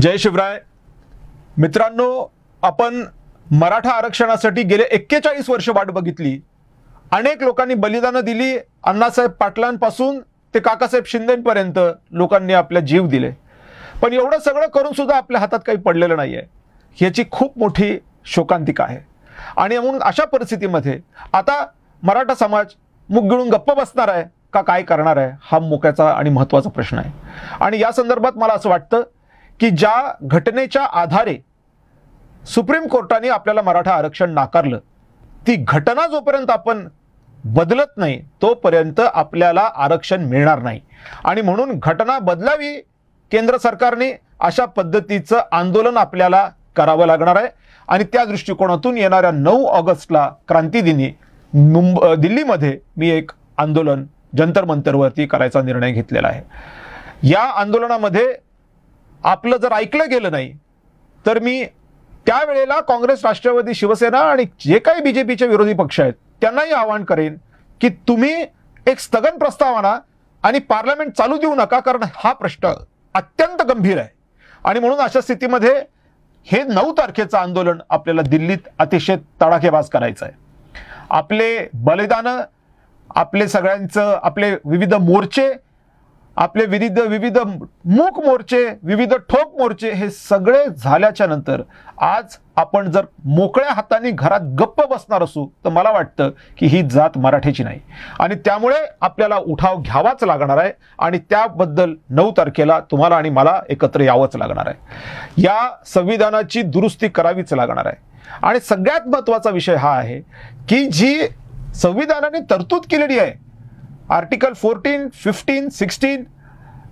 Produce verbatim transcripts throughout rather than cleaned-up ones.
जय शिवराय. मित्रांनो, आपण मराठा आरक्षणासाठी गेले एक्केचाळीस वर्ष वाट बघितली. अनेक लोकांनी बलिदान दिली. अण्णासाहेब पाटलांपासून ते काकासाहेब शिंदेपर्यंत लोकांनी आपला जीव दिले. पण एवढं सगळं करून सुद्धा आपल्या हातात काही पडलेलं नाहीये. याची खूप मोठी शोकांतिका आहे. आणि म्हणून अशा परिस्थितीमध्ये आता मराठा समाज मुख गिळून गप्प बसणार आहे का काय करणार आहे हा मोक्याचा आणि महत्त्वाचा प्रश्न आहे. आणि या संदर्भात मला असं वाटतं की ज्या घटनेच्या आधारे सुप्रीम कोर्टाने आपल्याला मराठा आरक्षण नाकारलं, ती घटना जोपर्यंत आपण बदलत नाही तोपर्यंत आपल्याला आरक्षण मिळणार नाही. आणि म्हणून घटना बदलावी, केंद्र सरकारने अशा पद्धतीचं आंदोलन आपल्याला करावं लागणार आहे. आणि त्या दृष्टिकोनातून येणाऱ्या नऊ ऑगस्टला क्रांतिदिनी मुंबई दिल्लीमध्ये मी एक आंदोलन जंतरमंतरवरती करायचा निर्णय घेतलेला आहे. या आंदोलनामध्ये आपलं जर ऐकलं गेलं नाही तर मी त्यावेळेला काँग्रेस, राष्ट्रवादी, शिवसेना आणि जे काही बीजेपीचे विरोधी पक्ष आहेत त्यांनाही आवाहन करेन की तुम्ही एक स्थगन प्रस्ताव आणा आणि पार्लमेंट चालू देऊ नका, कारण हा प्रश्न अत्यंत गंभीर आहे. आणि म्हणून अशा स्थितीमध्ये हे नऊ तारखेचं आंदोलन आपल्याला दिल्लीत अतिशय तडाखेबाज करायचं आहे. आपले बलिदानं, आपले सगळ्यांचं, आपले विविध मोर्चे, आपले विविध विविध मूक मोर्चे, विविध ठोक मोर्चे हे सगळे झाल्याच्या नंतर आज आपण जर मोकळ्या हाताने घरात गप्प बसणार असू तर मला वाटतं की ही जात मराठीची नाही. आणि त्यामुळे आपल्याला उठाव घ्यावाच लागणार आहे. आणि त्याबद्दल नऊ तारखेला तुम्हाला आणि मला एकत्र यावंच लागणार आहे. या संविधानाची दुरुस्ती करावीच लागणार आहे. आणि सगळ्यात महत्त्वाचा विषय हा आहे की जी संविधानाने तरतूद केलेली आहे, आर्टिकल चौदा, पंधरा, सोळा,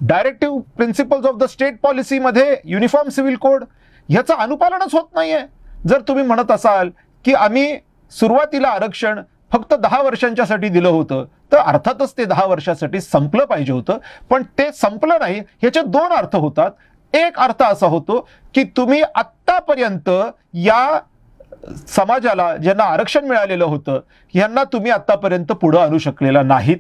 directive principles of the state policy मध्ये यूनिफॉर्म सिल कोड, याचं अनुपालनच होत नाही आहे. जर तुम्ही म्हणत असाल की आम्ही सुरुवातीला आरक्षण फक्त दहा वर्षांच्यासाठी दिलं होतं तर अर्थातच ते दहा वर्षासाठी संपलं पाहिजे होतं. पण ते संपलं नाही. ह्याचे दोन अर्थ होतात. एक अर्थ असा होतो की तुम्ही आत्तापर्यंत या समाजाला, ज्यांना आरक्षण मिळालेलं होतं, यांना तुम्ही आत्तापर्यंत पुढं आणू शकलेला नाहीत.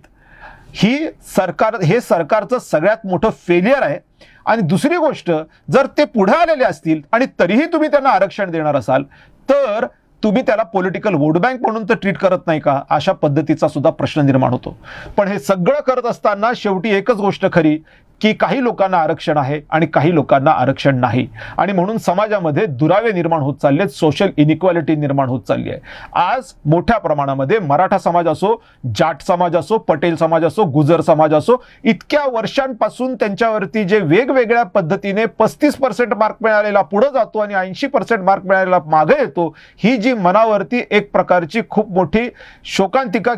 ही सरकार हे सरकारचं सगळ्यात मोठं फेलियर आहे. आणि दुसरी गोष्ट, जर ते पुढे आलेले असतील आणि तरीही तुम्ही त्यांना आरक्षण देणार असाल तर तुम्ही त्याला पॉलिटिकल वोट बँक म्हणून तर ट्रीट करत नाही का, अशा पद्धतीचा सुद्धा प्रश्न निर्माण होतो. पण हे सगळं करत असताना शेवटी एकच गोष्ट खरी की काही लोकांना आरक्षण आहे आणि काही लोकांना आरक्षण नाही. आणि म्हणून समाजामध्ये दुरावे निर्माण होत चालले आहेत, सोशल इनइक्वॅलिटी निर्माण होत चालली आहे. आज मोठ्या प्रमाणामध्ये मराठा समाज असो, जाट समाज असो, पटेल समाज असो, गुजर समाज असो, इतक्या वर्षांपासून त्यांच्यावरती जे वेगवेगळ्या पद्धतीने पस्तीस पर्सेंट मार्क मिळालेला पुढं जातो आणि ऐंशी पर्सेंट मार्क मिळालेला मागे येतो, ही जी मनावरती एक प्रकारची खूप मोठी शोकांतिका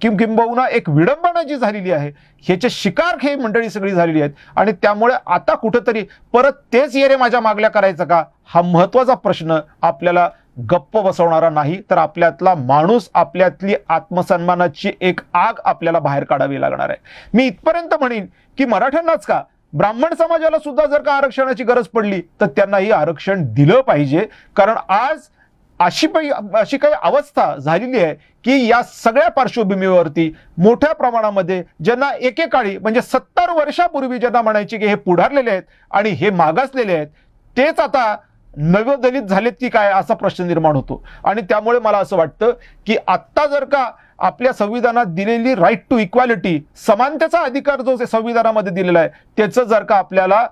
किंबहुना एक विडंबना जी झालेली आहे, ह्याचे शिकार हे मंडळी झालेली आहेत. आणि त्यामुळे आता कुठेतरी परत तेच येरे माझ्या मागल्या करायचं का हा महत्त्वाचा प्रश्न आपल्याला गप्प बसवणारा नाही, तर आपल्यातला माणूस, आपल्यातली आत्मसन्मानाची एक आग आपल्याला बाहेर काढावी लागणार आहे. मी इथपर्यंत म्हणेन की मराठ्यांनाच का, ब्राह्मण समाजाला सुद्धा जर का आरक्षणाची गरज पडली तर त्यांनाही आरक्षण दिलं पाहिजे. कारण आज अशी अशी काही अवस्था झालेली आहे की या सगळ्या पार्श्वभूमीवरती मोठ्या प्रमाणामध्ये ज्यांना एकेकाळी म्हणजे सत्तर वर्षापूर्वी ज्यांना म्हणायचे की हे पुढारलेले आहेत आणि हे मागासलेले आहेत, तेच आता नवदलित झालेत की काय असा प्रश्न निर्माण होतो. आणि त्यामुळे मला असं वाटतं की आत्ता जर का आपल्या संविधानात दिलेली राईट टू इक्वॅलिटी, समानतेचा अधिकार जो संविधानामध्ये दिलेला आहे, त्याचं जर का आपल्याला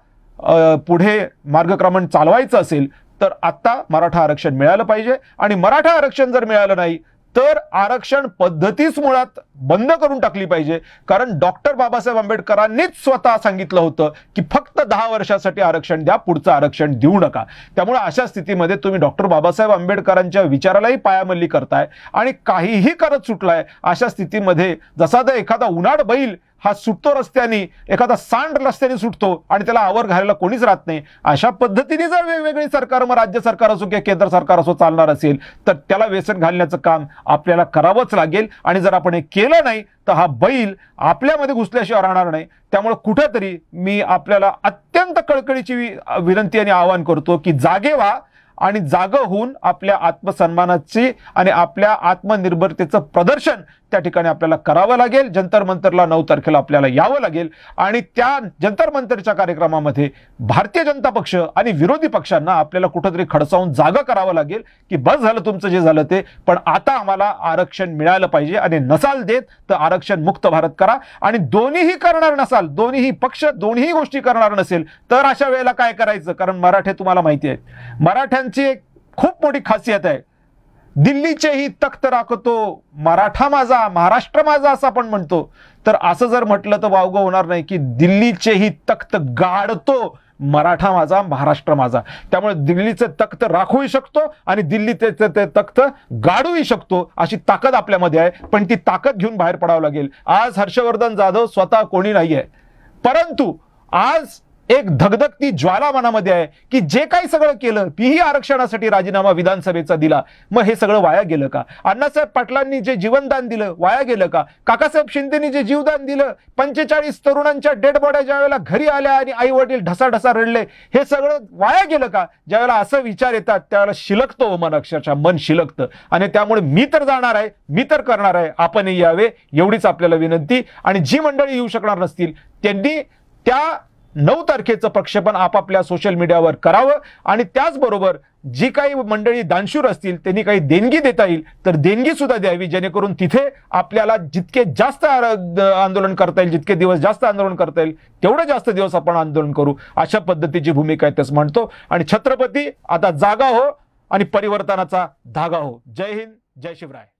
पुढे मार्गक्रमण चालवायचं असेल तर आत्ता मराठा आरक्षण मिळालं पाहिजे. आणि मराठा आरक्षण जर मिळालं नाही तर आरक्षण पद्धतीच मुळात बंद करून टाकली पाहिजे. कारण डॉक्टर बाबासाहेब आंबेडकरांनीच स्वतः सांगितलं होतं की फक्त दहा वर्षासाठी आरक्षण द्या, पुढचं आरक्षण देऊ नका. त्यामुळे अशा स्थितीमध्ये तुम्ही डॉक्टर बाबासाहेब आंबेडकरांच्या विचारालाही पायामल्ली करताय आणि काहीही करत सुटलाय. अशा स्थितीमध्ये जसा तर एखादा उन्हाळ बैल हा सुटतो रस्त्याने, एखादा सांड रस्त्याने सुटतो आणि त्याला आवर घालायला कोणीच राहत नाही, अशा पद्धतीने जर वेगवेगळी सरकार, मग राज्य सरकार असो किंवा केंद्र सरकार असो चालणार असेल तर त्याला व्यसन घालण्याचं काम आपल्याला करावंच लागेल. आणि जर आपण हे केलं नाही तर हा बैल आपल्यामध्ये घुसल्याशिवाय राहणार नाही. त्यामुळे कुठेतरी मी आपल्याला अत्यंत कळकळीची विनंती आणि आवाहन करतो की जागे व्हा. आणि जागा होऊन आपल्या आत्मसन्मानाची आणि आपल्या आत्मनिर्भरतेचं प्रदर्शन त्या ठिकाणी आपल्याला करावं लागेल। जंतर मंतरला नऊ तारखेला आपल्याला यावं लागेल आणि त्या जंतर मंतरच्या कार्यक्रमामध्ये भारतीय जनता पक्ष आणि विरोधी पक्षांना आपल्याला कुठेतरी खडसावून जागा करावं लागेल की बस झालं तुमचं जे झालं ते, पण आता आम्हाला आरक्षण मिळालं पाहिजे आणि नसाल देत तर आरक्षण मुक्त भारत करा। आणि दोन्हीही करणार नसाल, दोन्हीही पक्ष दोन्हीही गोष्टी करणार नसेल तर अशा वेळेला काय करायचं, कारण मराठे तुम्हाला माहिती आहे मराठ्यांची एक खूप मोठी खासियत आहे, दिल्लीचेही तख्त राखतो मराठा माझा महाराष्ट्र माझा असं आपण म्हणतो, तर असं जर म्हटलं तर वावगं होणार नाही की दिल्लीचेही तख्त गाडतो मराठा माझा महाराष्ट्र माझा। त्यामुळे दिल्लीचं तख्त राखूही शकतो आणि दिल्लीचं ते तख्त गाडूही शकतो अशी ताकद आपल्यामध्ये आहे, पण ती ताकद घेऊन बाहेर पडावं लागेल। आज हर्षवर्धन जाधव स्वतः कोणी नाही आहे, परंतु आज एक धगधगती ज्वाला मनामध्ये आहे की जे काही सगळं केलं, पीही आरक्षणासाठी राजीनामा विधानसभेचा दिला, मग हे सगळं वाया गेलं का? अण्णासाहेब पाटलांनी जे जीवनदान दिलं वाया गेलं का? काकासाहेब शिंदेनी जे जीवदान दिलं, पंचेचाळीस तरुणांच्या डेड बॉड्या ज्यावेळेला घरी आल्या आणि आई वडील ढसाढसा रडले, हे सगळं वाया गेलं का? ज्यावेळेला असं विचार येतात त्यावेळेला शिलकतो मन, अक्षरशः मन शिलकतं। आणि त्यामुळे मी तर जाणार आहे, मी तर करणार आहे, आपणही यावे एवढीच आपल्याला विनंती। आणि जी मंडळी येऊ शकणार नसतील त्यांनी त्या नऊ तारखेचं प्रक्षेपण आपापल्या सोशल मीडियावर करावं आणि त्याचबरोबर जी काही मंडळी दानशूर असतील त्यांनी काही देणगी देता येईल तर देणगी सुद्धा द्यावी, जेणेकरून तिथे आपल्याला जितके जास्त आंदोलन करता येईल, जितके दिवस जास्त आंदोलन करता येईल तेवढे जास्त दिवस आपण आंदोलन करू, अशा पद्धतीची भूमिका आहे तेच म्हणतो। आणि छत्रपती, आता जागा हो आणि परिवर्तनाचा धागा हो। जय हिंद, जय शिवराय।